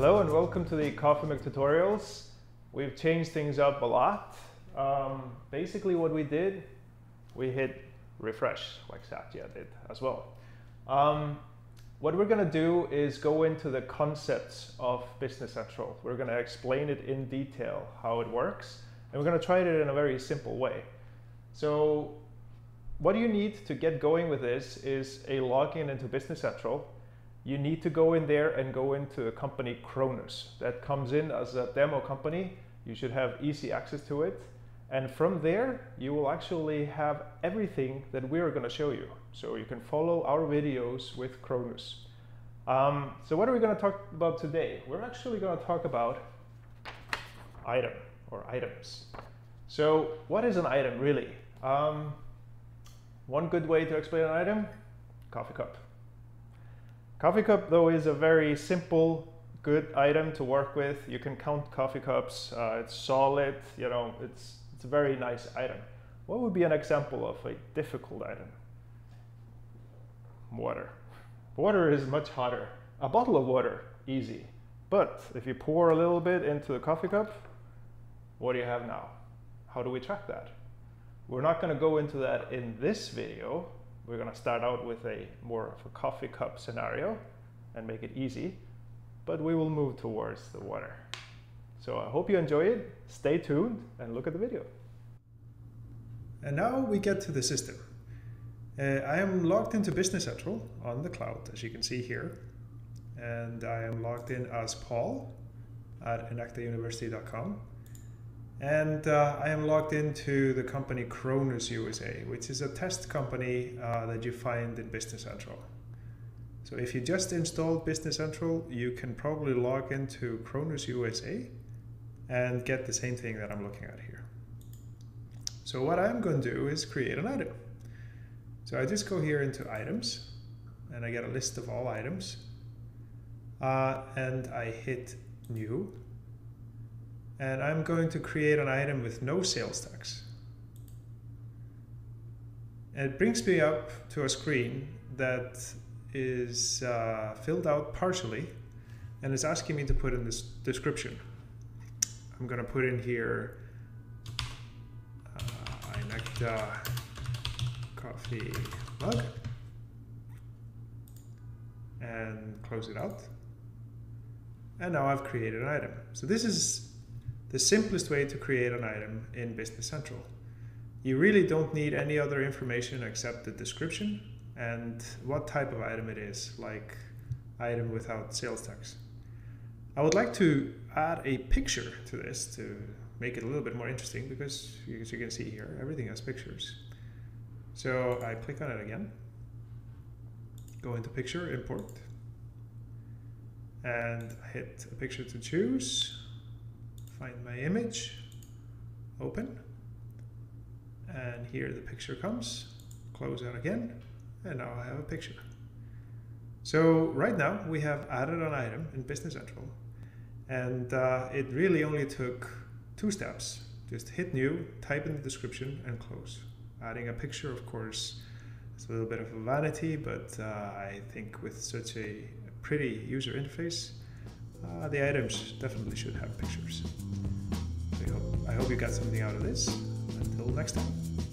Hello and welcome to the coffee mug tutorials. We've changed things up a lot. Basically what we did, we hit refresh like Satya did as well. What we're gonna do is go into the concepts of Business Central. We're gonna explain it in detail, how it works, and we're gonna try it in a very simple way. So what you need to get going with this is a login into Business Central. You need to go in there and go into the company Cronus. That comes in as a demo company. You should have easy access to it. And from there, you will actually have everything that we are going to show you. So you can follow our videos with Cronus. So what are we going to talk about today? We're actually going to talk about item or items. So what is an item really? One good way to explain an item, coffee cup. Coffee cup, though, is a very simple, good item to work with. You can count coffee cups. It's solid, you know, it's a very nice item. What would be an example of a difficult item? Water. Water is much harder. A bottle of water, easy. But if you pour a little bit into the coffee cup, what do you have now? How do we track that? We're not going to go into that in this video. We're going to start out with a more of a coffee cup scenario and make it easy, but we will move towards the water. So I hope you enjoy it. Stay tuned and look at the video. And now we get to the system. I am logged into Business Central on the cloud, as you can see here. And I am logged in as Paul at inectauniversity.com. And I am logged into the company Cronus USA, which is a test company that you find in Business Central. So if you just installed Business Central, you can probably log into Cronus USA and get the same thing that I'm looking at here. So what I'm going to do is create an item. So I just go here into items and I get a list of all items and I hit new. And I'm going to create an item with no sales tax. And it brings me up to a screen that is filled out partially, and it's asking me to put in this description. I'm going to put in here inecta coffee mug and close it out. And now I've created an item. So this is the simplest way to create an item in Business Central. You really don't need any other information except the description and what type of item it is, like item without sales tax. I would like to add a picture to this to make it a little bit more interesting because, as you can see here, everything has pictures. So I click on it again, go into picture, import, and hit a picture to choose. Find my image, open, and here the picture comes, close out again, and now I have a picture. So right now we have added an item in Business Central, and it really only took two steps. Just hit new, type in the description, and close. Adding a picture, of course, it's a little bit of a vanity, but I think with such a pretty user interface, the items definitely should have pictures. I hope you got something out of this. Until next time.